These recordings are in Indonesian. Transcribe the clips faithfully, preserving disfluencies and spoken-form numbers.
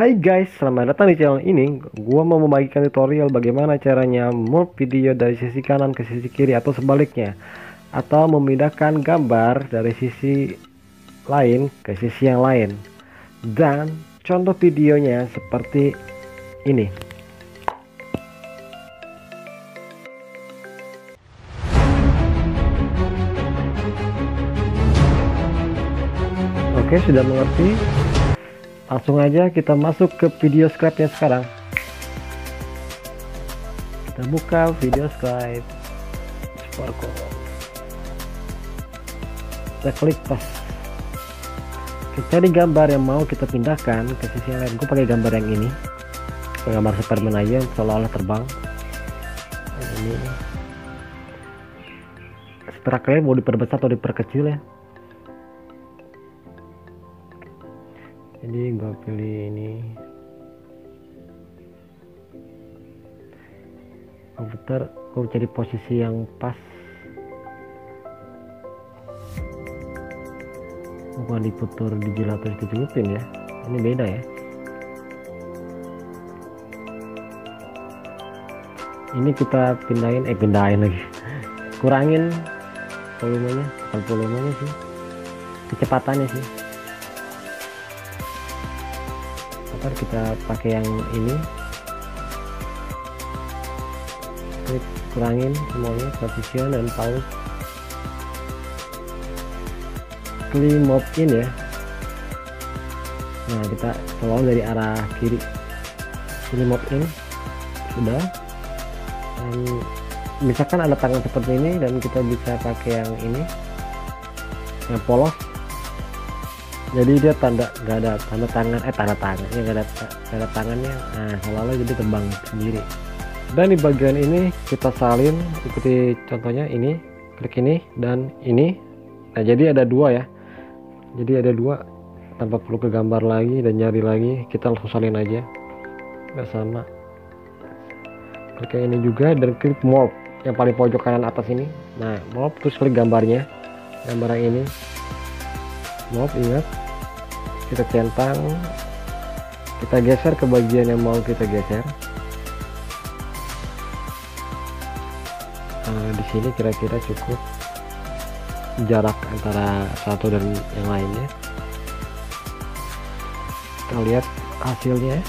Hai guys, selamat datang di channel ini. Gua mau membagikan tutorial bagaimana caranya morph video dari sisi kanan ke sisi kiri atau sebaliknya, atau memindahkan gambar dari sisi lain ke sisi yang lain. Dan contoh videonya seperti ini. Oke, sudah mengerti? Langsung aja kita masuk ke VideoScribe nya sekarang. Kita buka VideoScribe. Kita klik pas. Kita cari gambar yang mau kita pindahkan ke sisi lain. Gue pakai gambar yang ini. Gambar Superman aja, seolah-olah terbang. Ini. Setelah kalian mau diperbesar atau diperkecil ya. Jadi gue pilih ini, komputer gue cari posisi yang pas, gue diputar dijilat terus diculupin ya, ini beda ya, ini kita pindahin, eh pindahin lagi, kurangin volumenya, bukan volumenya sih, kecepatannya sih. Ntar kita pakai yang ini, klik kurangin semuanya, position dan pause, klik mop in ya. Nah kita selalu dari arah kiri, klik mop in, sudah. Dan misalkan ada tangan seperti ini dan kita bisa pakai yang ini, yang polos. Jadi dia tanda gak ada tanda tangan eh tanda tangannya gak ada gak ada tangannya, nah selalu jadi terbang sendiri. Dan di bagian ini kita salin seperti contohnya ini, klik ini dan ini. Nah jadi ada dua ya, jadi ada dua tanpa perlu ke gambar lagi dan nyari lagi, kita langsung salin aja bersama. Klik ini juga dan klik morph yang paling pojok kanan atas ini. Nah morph terus klik gambarnya, gambar yang ini morph, ingat kita centang, kita geser ke bagian yang mau kita geser. Nah, di sini kira-kira cukup jarak antara satu dan yang lainnya. Kita lihat hasilnya.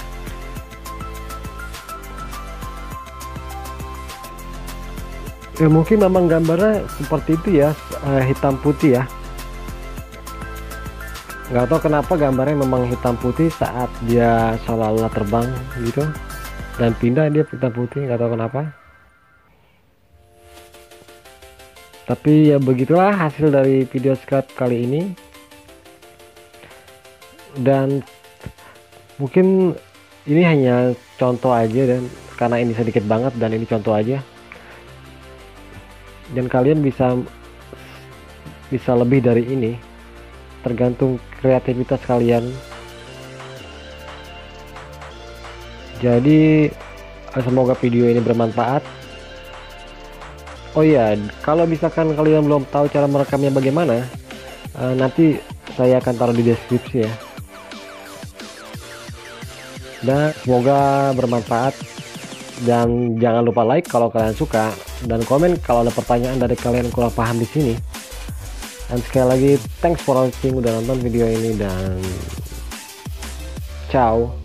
Ya mungkin memang gambarnya seperti itu ya, hitam putih ya. Nggak tahu kenapa gambarnya memang hitam putih saat dia seolah-olah terbang gitu dan pindah dia hitam putih, nggak tahu kenapa. Tapi ya begitulah hasil dari VideoScribe kali ini. Dan mungkin ini hanya contoh aja, dan karena ini sedikit banget dan ini contoh aja. Dan kalian bisa bisa lebih dari ini. Tergantung kreativitas kalian. Jadi semoga video ini bermanfaat. Oh iya, kalau misalkan kalian belum tahu cara merekamnya bagaimana, uh, nanti saya akan taruh di deskripsi ya. Dan semoga bermanfaat. Dan jangan lupa like kalau kalian suka dan komen kalau ada pertanyaan dari kalian kurang paham di sini. Dan sekali lagi, thanks for watching, udah nonton video ini, dan ciao.